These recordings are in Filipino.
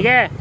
Sige.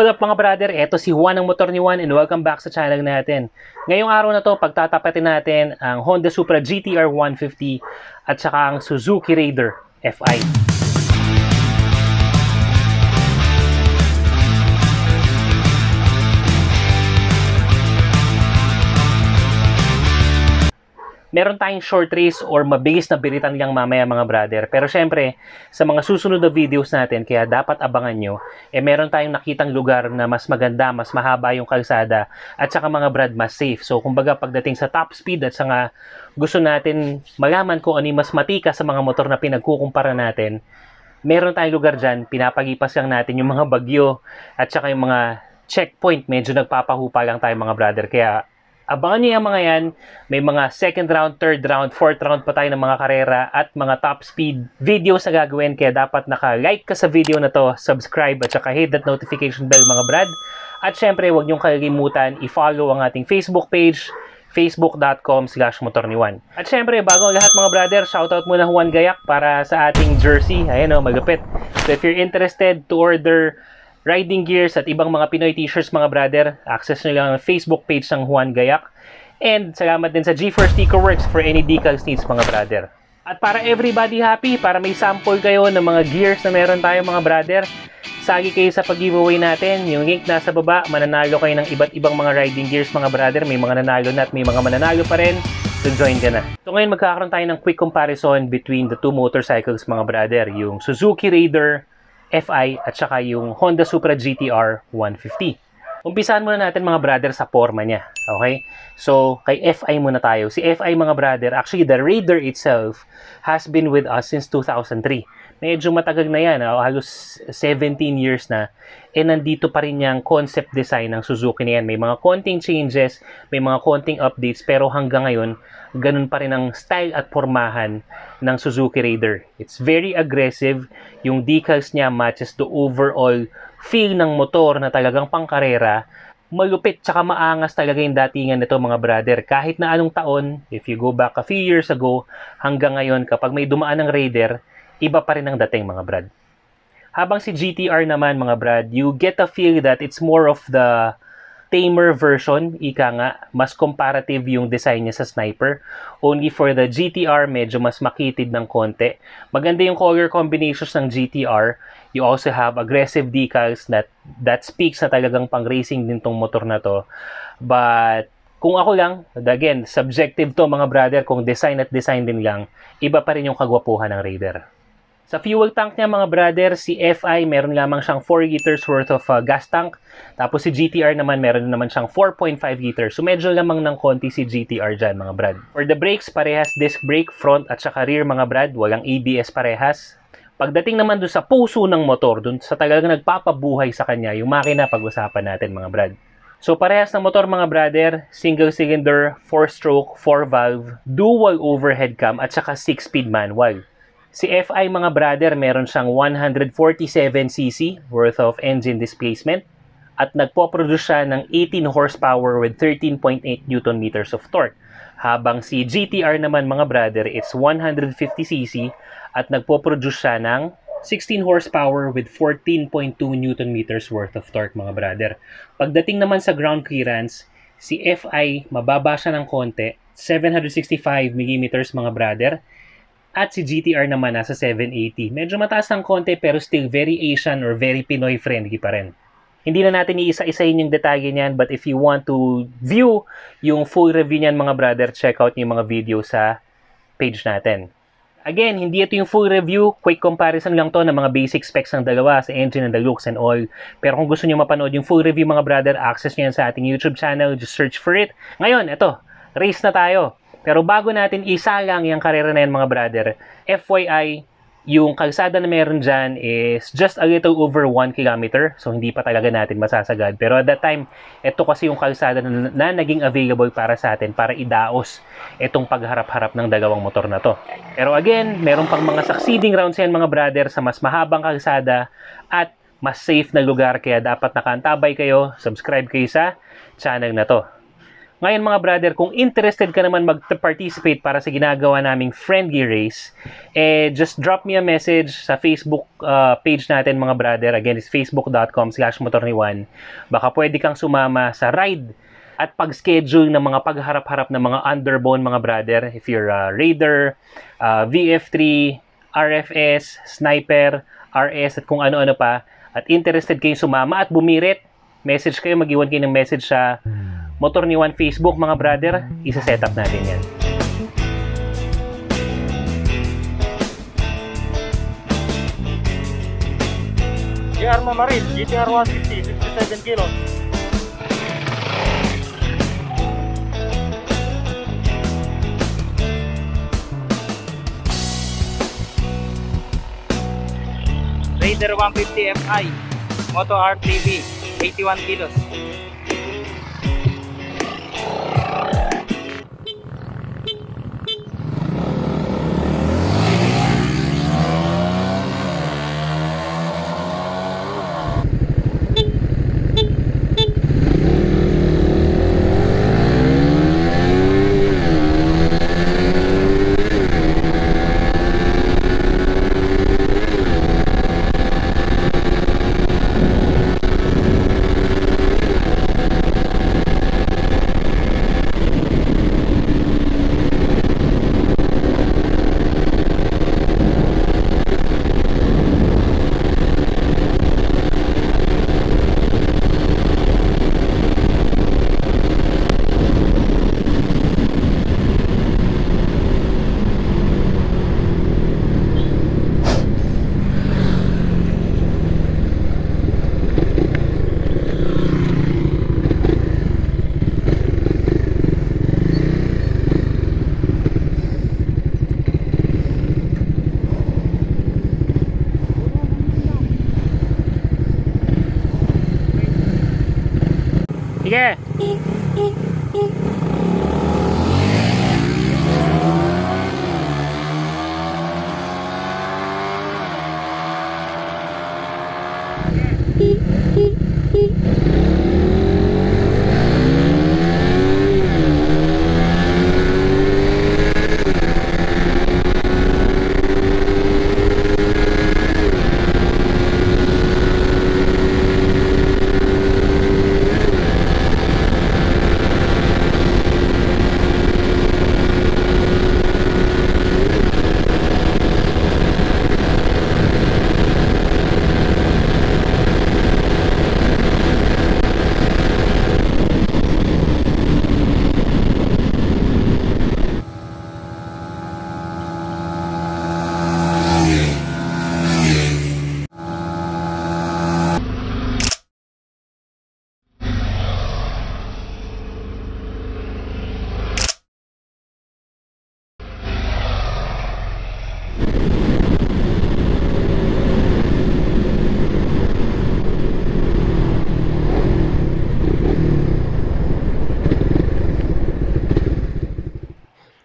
Hello mga brother, eto si Juan ng Motor ni Juan and welcome back sa channel natin. Ngayong araw na to, pagtatapatin natin ang Honda Supra GTR 150 at saka ang Suzuki Raider FI. Meron tayong short race or mabilis na biritan lang mamaya mga brother. Pero syempre, sa mga susunod na videos natin, kaya dapat abangan nyo, meron tayong nakitang lugar na mas maganda, mas mahaba yung kalsada, at saka mga brad, mas safe. So kumbaga pagdating sa top speed at saka gusto natin malaman kung ano yung mas matika sa mga motor na pinagkukumpara natin, meron tayong lugar dyan, pinapagipas lang natin yung mga bagyo at saka yung mga checkpoint, medyo nagpapahupa lang tayo mga brother. Kaya abangan nyo yung mga yan, may mga second round, third round, fourth round pa tayo ng mga karera at mga top speed videos na gagawin. Kaya dapat naka-like ka sa video na to, subscribe at saka hit that notification bell mga brad. At syempre huwag nyong kalimutan i-follow ang ating Facebook page, facebook.com/motornijuan. At syempre bago ang lahat mga brother, shoutout muna Juan Gayak para sa ating jersey. Ayan o, malupit. So if you're interested to order riding gears at ibang mga Pinoy t-shirts mga brother, access nyo lang ang Facebook page ng Juan Gayak. And salamat din sa G4 Sticker Works for any decals needs mga brother. At para everybody happy, para may sample kayo ng mga gears na meron tayo mga brother, sagi kayo sa pag-giveaway natin. Yung link nasa baba, mananalo kayo ng iba't ibang mga riding gears mga brother. May mga nanalo na at may mga mananalo pa rin. So join ka na. So ngayon magkakaroon tayo ng quick comparison between the two motorcycles mga brother, yung Suzuki Raider FI at saka yung Honda Supra GTR 150. Umpisahan muna natin mga brother sa forma niya. Okay? So, kay FI muna tayo. Si FI mga brother, actually the Raider itself has been with us since 2003. Medyo matagal na yan. Halos 17 years na. And nandito pa rin yung concept design ng Suzuki na yan. May mga konting changes, may mga konting updates, pero hanggang ngayon, ganun pa rin ang style at pormahan ng Suzuki Raider. It's very aggressive. Yung decals niya matches the overall feel ng motor na talagang pangkarera. Malupit tsaka maangas talaga yung datingan nito mga brother. Kahit na anong taon, if you go back a few years ago, hanggang ngayon kapag may dumaan ng Raider, iba pa rin ang dating mga brad. Habang si GTR naman mga brad, you get a feel that it's more of the tamer version, ika nga, mas comparative yung design niya sa Sniper. Only for the GTR, medyo mas makitid ng konti. Maganda yung color combinations ng GTR. You also have aggressive decals that speaks na talagang pang-racing din tong motor na to. But kung ako lang, again, subjective to mga brother, kung design at design din lang, iba pa rin yung kagwapuhan ng Raider. Sa fuel tank niya mga brother, si FI meron lamang siyang 4 liters worth of gas tank. Tapos si GTR naman meron naman siyang 4.5 liters. So medyo lamang ng konti si GTR dyan mga brad. For the brakes, parehas disc brake, front at saka rear mga brad. Walang ABS parehas. Pagdating naman dun sa puso ng motor, dun sa talagang nagpapabuhay sa kanya, yung makina pag-usapan natin mga brad. So parehas ng motor mga brother, single cylinder, 4-stroke, 4-valve, dual overhead cam at saka 6-speed manual. Si FI mga brother, meron siyang 147cc worth of engine displacement at nagpo-produce siya ng 18 horsepower with 13.8 Nm of torque. Habang si GTR naman mga brother, it's 150cc at nagpo-produce siya ng 16 horsepower with 14.2 Nm worth of torque mga brother. Pagdating naman sa ground clearance, si FI mababa siya ng konti, 765 mm mga brother. At si GTR naman nasa 780. Medyo mataas ng konti pero still very Asian or very Pinoy friendly pa rin. Hindi na natin iisa-isahin yung detalye niyan, but if you want to view yung full review niyan mga brother, check out yung mga video sa page natin. Again, hindi ito yung full review, quick comparison lang to ng mga basic specs ng dalawa, sa engine and the looks and all. Pero kung gusto niyo mapanood yung full review mga brother, access niyo yan sa ating YouTube channel, just search for it. Ngayon, eto, race na tayo. Pero bago natin isalang yung karera na yan, mga brother, FYI, yung kalsada na meron dyan is just a little over 1 kilometer. So, hindi pa talaga natin masasagad. Pero at that time, ito kasi yung kalsada na naging available para sa atin para idaos itong pagharap-harap ng dalawang motor na to. Pero again, meron pang mga succeeding rounds yan, mga brother, sa mas mahabang kalsada at mas safe na lugar. Kaya dapat nakaantabay kayo, subscribe kayo sa channel na to. Ngayon mga brother, kung interested ka naman mag-participate para sa ginagawa naming friendly race, eh just drop me a message sa Facebook page natin, mga brother. Again, it's facebook.com/motornijuan. Baka pwede kang sumama sa ride at pag-schedule ng mga pagharap-harap ng mga underbone, mga brother. If you're a Raider, VF3, RFS, Sniper, RS at kung ano-ano pa, at interested kayong sumama at bumirit, message kayo, mag-iwan kayo ng message sa Motor Ni Juan Facebook, mga brother, isa-set up natin yan. GR Mamarin, GTR 150, 57 kilos. Raider 150 FI, MotorniJuan, 81 kilos. Yeah.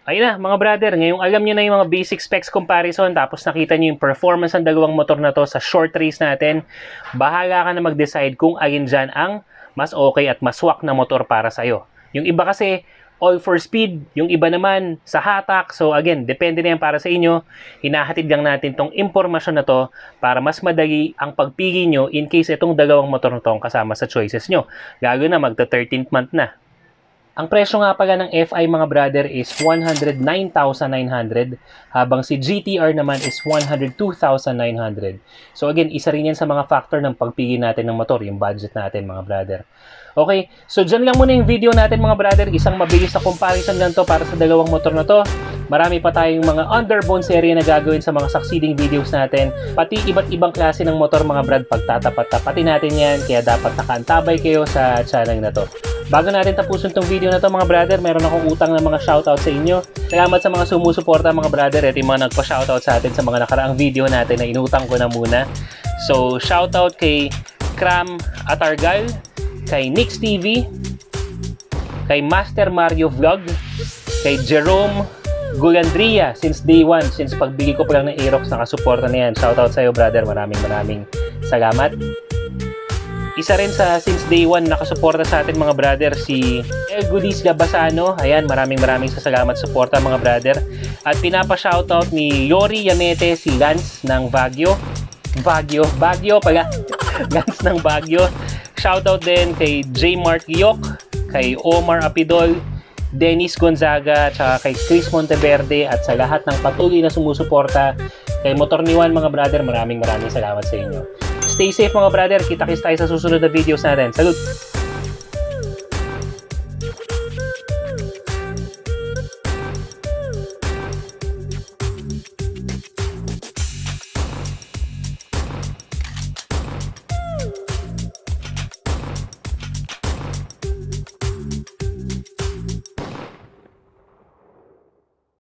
Ayun na, mga brother, ngayong alam nyo na yung mga basic specs comparison, tapos nakita nyo yung performance ng dalawang motor na to sa short race natin, bahala ka na mag-decide kung alin dyan ang mas okay at mas swak na motor para sa'yo. Yung iba kasi, all for speed, yung iba naman sa hatak. So again, depende na yan para sa inyo. Hinahatid lang natin tong impormasyon na to para mas madali ang pagpili nyo in case itong dalawang motor na to ang kasama sa choices nyo. Lalo na magta 13th month na. Ang presyo nga pala ng FI, mga brother, is 109,900 habang si GTR naman is 102,900. So again, isa rin yan sa mga factor ng pagpili natin ng motor, yung budget natin, mga brother. Okay, so dyan lang muna yung video natin, mga brother. Isang mabilis na comparison lang to para sa dalawang motor na to. Marami pa tayong mga underbone serya na gagawin sa mga succeeding videos natin. Pati iba't ibang klase ng motor, mga brad, pagtatapat-tapatin natin yan. Kaya dapat nakaantabay kayo sa channel na to. Bago natin tapusin tong video na to mga brother, meron akong utang ng mga shoutout sa inyo. Salamat sa mga sumusuporta mga brother, at yung mga nagpa-shoutout sa atin sa mga nakaraang video natin na inutang ko na muna. So shoutout kay Kram Atargal, kay NyxTV, kay Master Mario Vlog, kay Jerome Gulandria, since day 1, since pagbigay ko pa lang ng Aerox, nakasuporta na yan. Shoutout sa'yo brother, maraming salamat. Isa rin sa since day 1 nakasuporta sa atin mga brother, si Egodis Dabasaño. Ayan, maraming salamat suporta mga brother. At pinapa-shoutout ni Yuri Yamete si Gans ng Bagyo pala. Gans ng Bagyo. Shoutout din kay J-Mark Yoke, kay Omar Apidol, Dennis Gonzaga, at kay Chris Monteverde, at sa lahat ng patuloy na sumusuporta kay Motor Ni Juan mga brother, maraming salamat sa inyo. Stay safe mga brother, kita-kits tayo sa susunod na videos natin. Salute!